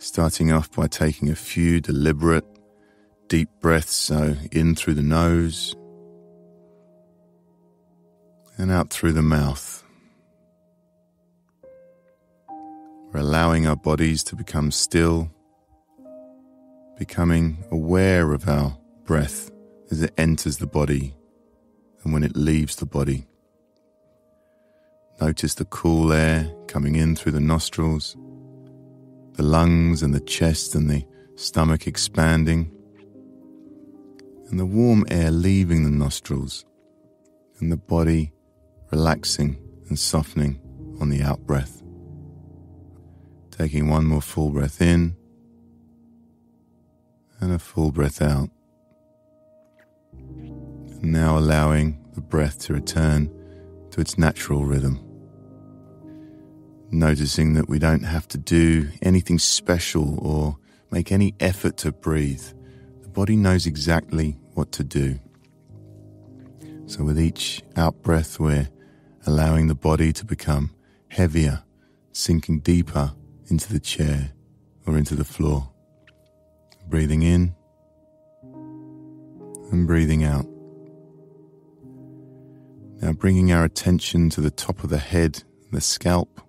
starting off by taking a few deliberate, deep breaths, so in through the nose and out through the mouth. We're allowing our bodies to become still, becoming aware of our breath as it enters the body and when it leaves the body. Notice the cool air coming in through the nostrils, the lungs and the chest and the stomach expanding, and the warm air leaving the nostrils and the body relaxing and softening on the out-breath. Taking one more full breath in and a full breath out. And now allowing the breath to return to its natural rhythm. Noticing that we don't have to do anything special or make any effort to breathe. The body knows exactly what to do. So with each out-breath, we're allowing the body to become heavier, sinking deeper into the chair or into the floor. Breathing in and breathing out. Now bringing our attention to the top of the head, the scalp,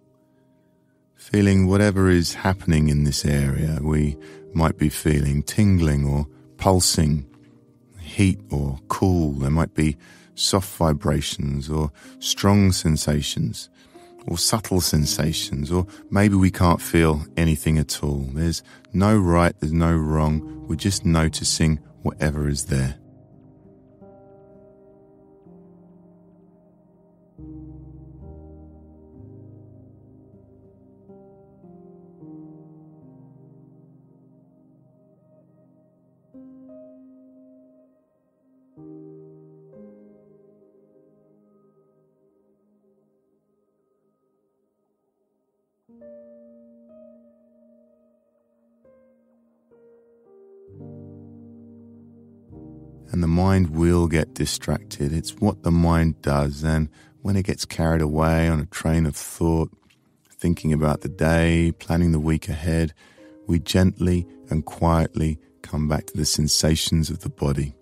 feeling whatever is happening in this area. We might be feeling tingling or pulsing, heat or cool. There might be soft vibrations or strong sensations or subtle sensations, or maybe we can't feel anything at all. There's no right, there's no wrong. We're just noticing whatever is there. And the mind will get distracted. It's what the mind does. And when it gets carried away on a train of thought, thinking about the day, planning the week ahead, we gently and quietly come back to the sensations of the body.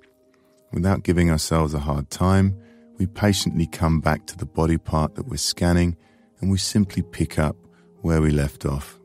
Without giving ourselves a hard time, we patiently come back to the body part that we're scanning, and we simply pick up where we left off.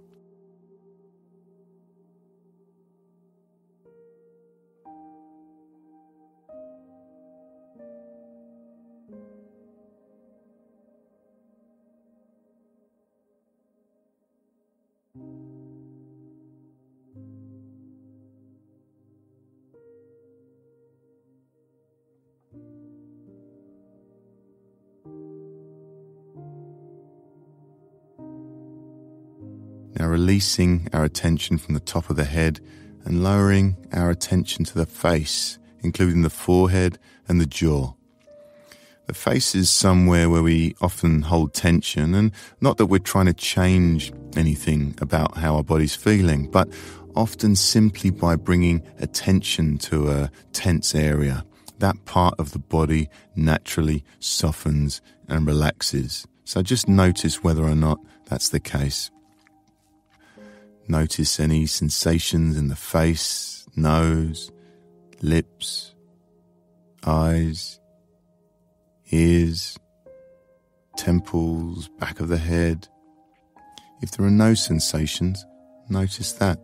Now releasing our attention from the top of the head and lowering our attention to the face, including the forehead and the jaw. The face is somewhere where we often hold tension, and not that we're trying to change anything about how our body's feeling, but often simply by bringing attention to a tense area, that part of the body naturally softens and relaxes. So just notice whether or not that's the case. Notice any sensations in the face, nose, lips, eyes, ears, temples, back of the head. If there are no sensations, notice that.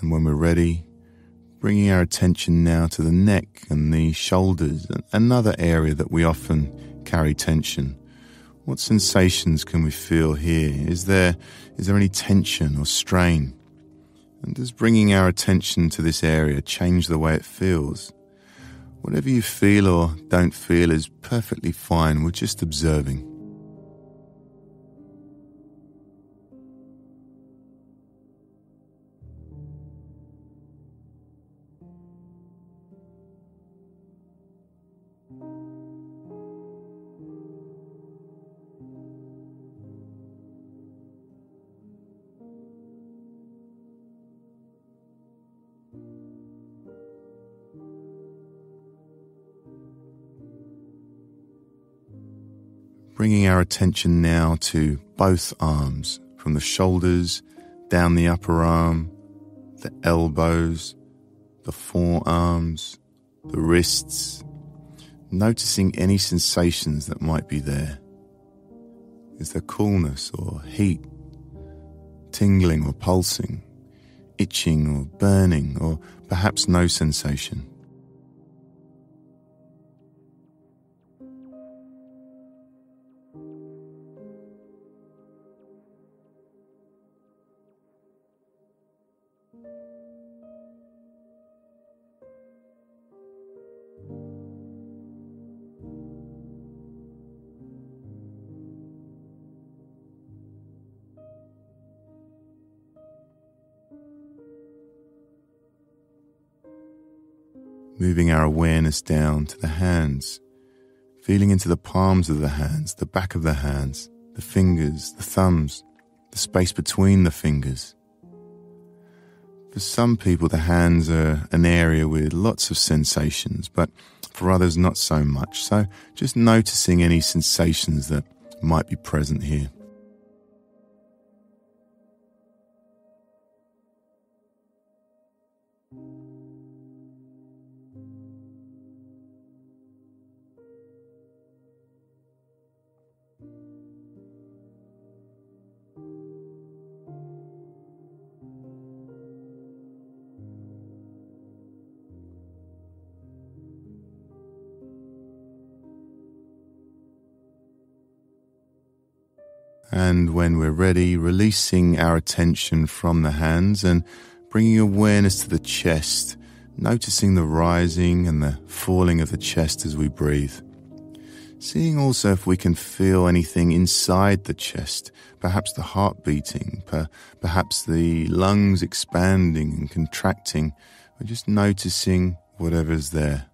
And when we're ready, bringing our attention now to the neck and the shoulders, another area that we often carry tension. What sensations can we feel here? Is there any tension or strain? And does bringing our attention to this area change the way it feels? Whatever you feel or don't feel is perfectly fine. We're just observing. bringing our attention now to both arms, from the shoulders, down the upper arm, the elbows, the forearms, the wrists, noticing any sensations that might be there. Is there coolness or heat, tingling or pulsing, itching or burning, or perhaps no sensation? Moving our awareness down to the hands, feeling into the palms of the hands, the back of the hands, the fingers, the thumbs, the space between the fingers. For some people, the hands are an area with lots of sensations, but for others, not so much. So just noticing any sensations that might be present here. And when we're ready, releasing our attention from the hands and bringing awareness to the chest, noticing the rising and the falling of the chest as we breathe. Seeing also if we can feel anything inside the chest, perhaps the heart beating, perhaps the lungs expanding and contracting, or just noticing whatever's there.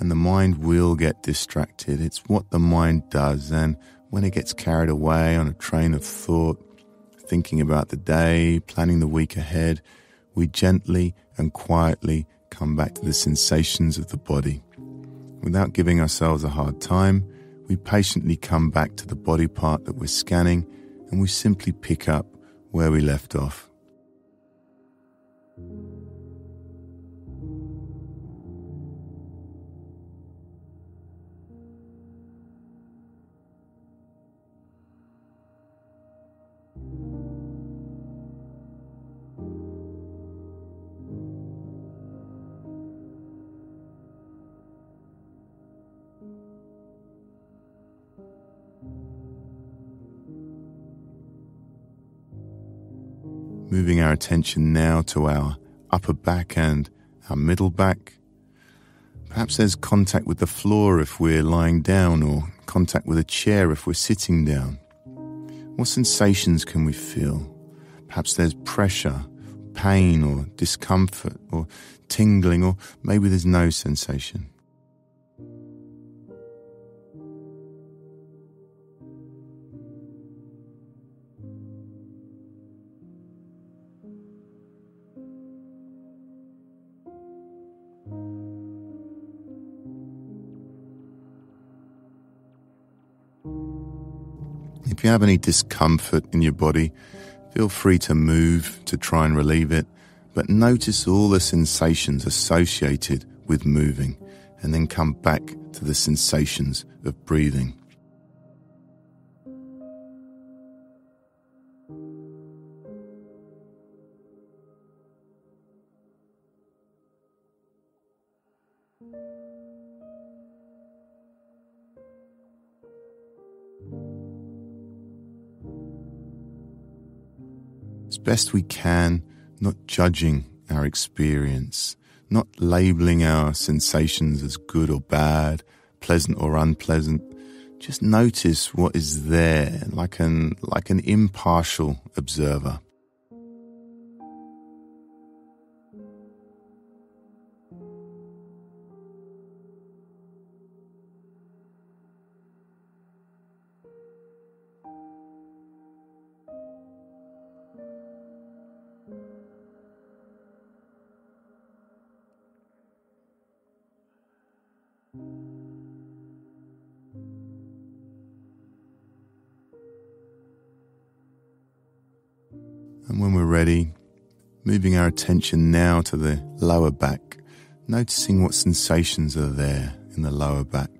And the mind will get distracted. It's what the mind does. And when it gets carried away on a train of thought, thinking about the day, planning the week ahead, we gently and quietly come back to the sensations of the body. Without giving ourselves a hard time, we patiently come back to the body part that we're scanning, and we simply pick up where we left off. Moving our attention now to our upper back and our middle back. Perhaps there's contact with the floor if we're lying down, or contact with a chair if we're sitting down. What sensations can we feel? Perhaps there's pressure, pain, or discomfort, or tingling, or maybe there's no sensation. If you have any discomfort in your body, feel free to move to try and relieve it, but notice all the sensations associated with moving, and then come back to the sensations of breathing. Best we can, not judging our experience, not labeling our sensations as good or bad, pleasant or unpleasant, Just notice what is there, like an impartial observer. And when we're ready, moving our attention now to the lower back, noticing what sensations are there in the lower back.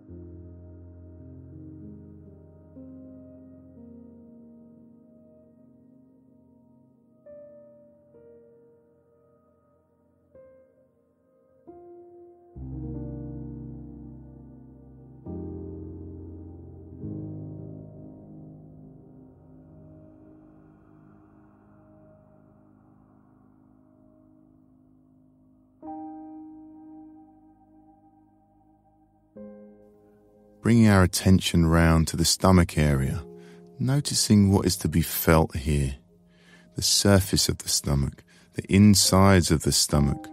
Bringing our attention round to the stomach area, noticing what is to be felt here, the surface of the stomach, the insides of the stomach,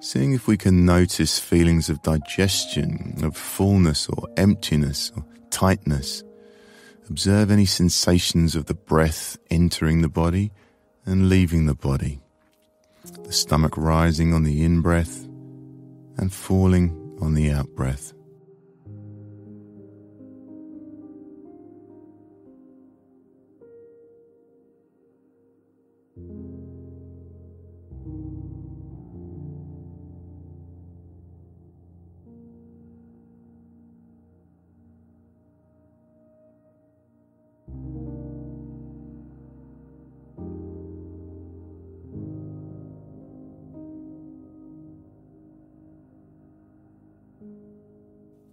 seeing if we can notice feelings of digestion, of fullness or emptiness or tightness. Observe any sensations of the breath entering the body and leaving the body, the stomach rising on the in-breath and falling on the out-breath.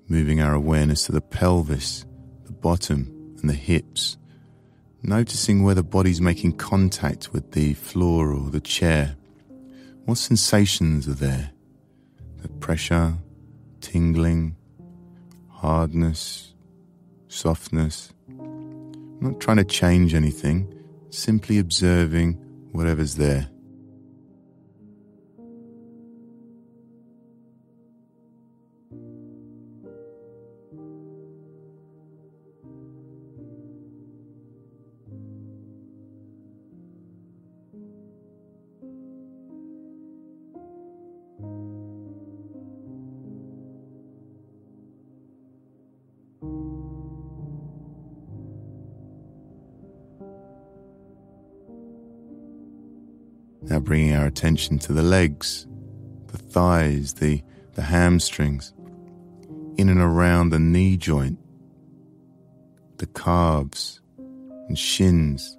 Moving our awareness to the pelvis, the bottom and the hips, noticing where the body's making contact with the floor or the chair. What sensations are there? The pressure, tingling, hardness, softness. I'm not trying to change anything, simply observing whatever's there. Now bringing our attention to the legs, the thighs, the hamstrings, in and around the knee joint, the calves and shins.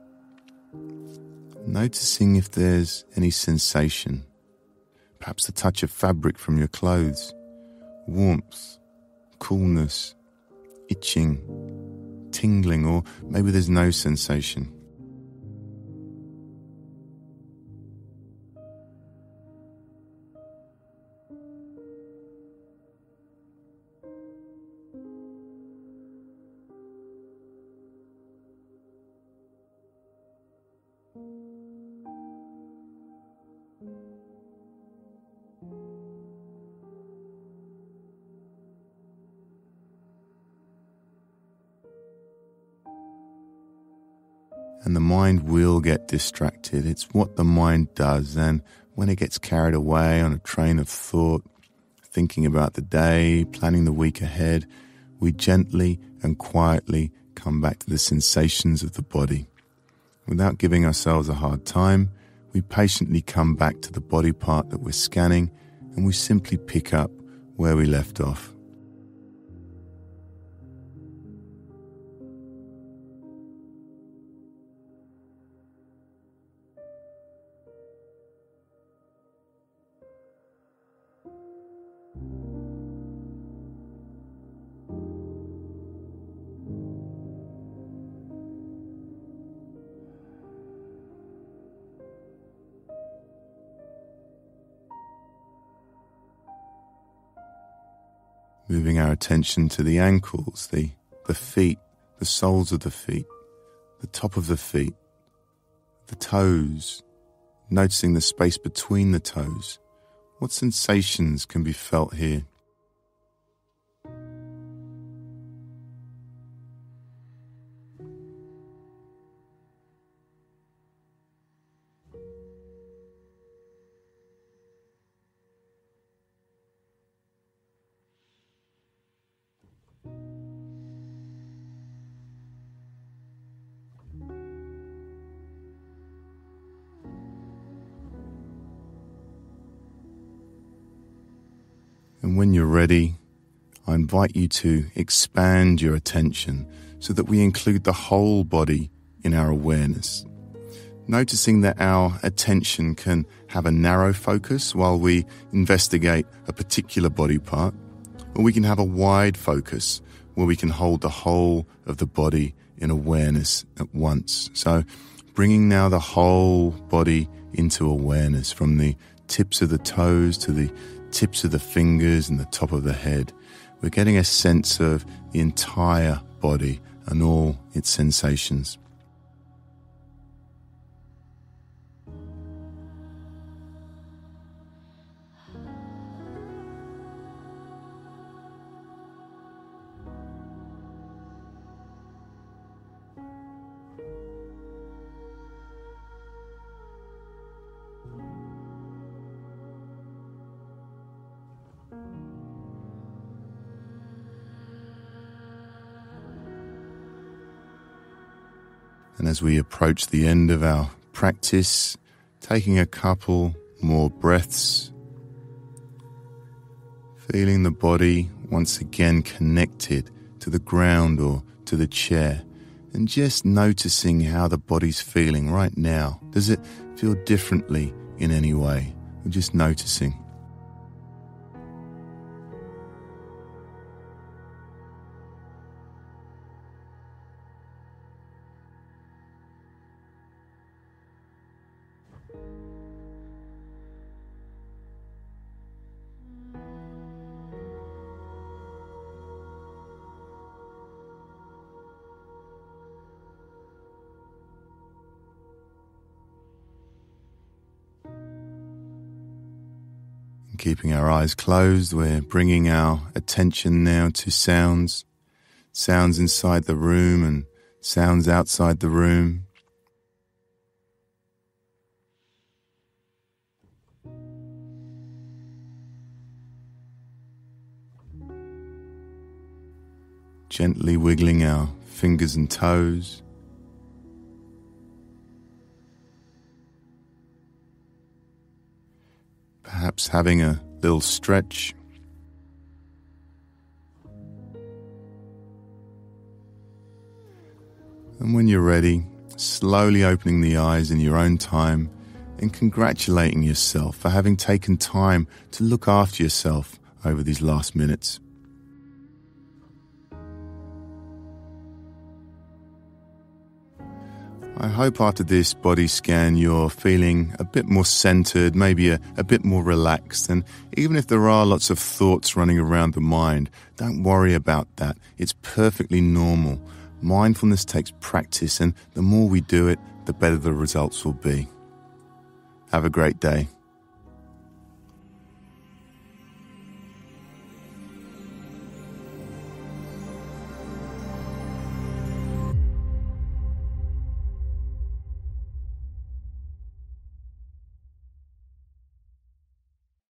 Noticing if there's any sensation, perhaps the touch of fabric from your clothes, warmth, coolness, itching, tingling, or maybe there's no sensation. And the mind will get distracted. It's what the mind does. And when it gets carried away on a train of thought, thinking about the day, planning the week ahead, we gently and quietly come back to the sensations of the body. Without giving ourselves a hard time, we patiently come back to the body part that we're scanning, and we simply pick up where we left off. Moving our attention to the ankles, the the feet, the soles of the feet, the top of the feet, the toes, noticing the space between the toes. What sensations can be felt here? And when you're ready, I invite you to expand your attention so that we include the whole body in our awareness. Noticing that our attention can have a narrow focus while we investigate a particular body part, or we can have a wide focus where we can hold the whole of the body in awareness at once. So bringing now the whole body into awareness, from the tips of the toes to the tips of the fingers and the top of the head. We're getting a sense of the entire body and all its sensations. And as we approach the end of our practice, taking a couple more breaths, feeling the body once again connected to the ground or to the chair, and just noticing how the body's feeling right now. Does it feel differently in any way? We're just noticing. Keeping our eyes closed, we're bringing our attention now to sounds. Sounds inside the room and sounds outside the room. Gently wiggling our fingers and toes. Perhaps having a little stretch. And when you're ready, slowly opening the eyes in your own time and congratulating yourself for having taken time to look after yourself over these last minutes. I hope after this body scan you're feeling a bit more centered, maybe a bit more relaxed. And even if there are lots of thoughts running around the mind, don't worry about that. It's perfectly normal. Mindfulness takes practice, and the more we do it, the better the results will be. Have a great day.